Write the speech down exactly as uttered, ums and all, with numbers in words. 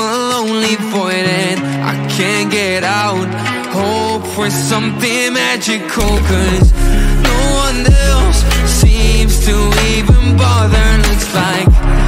a lonely void and I can't get out. Hope for something magical, 'cause no one else seems to even bother. Looks like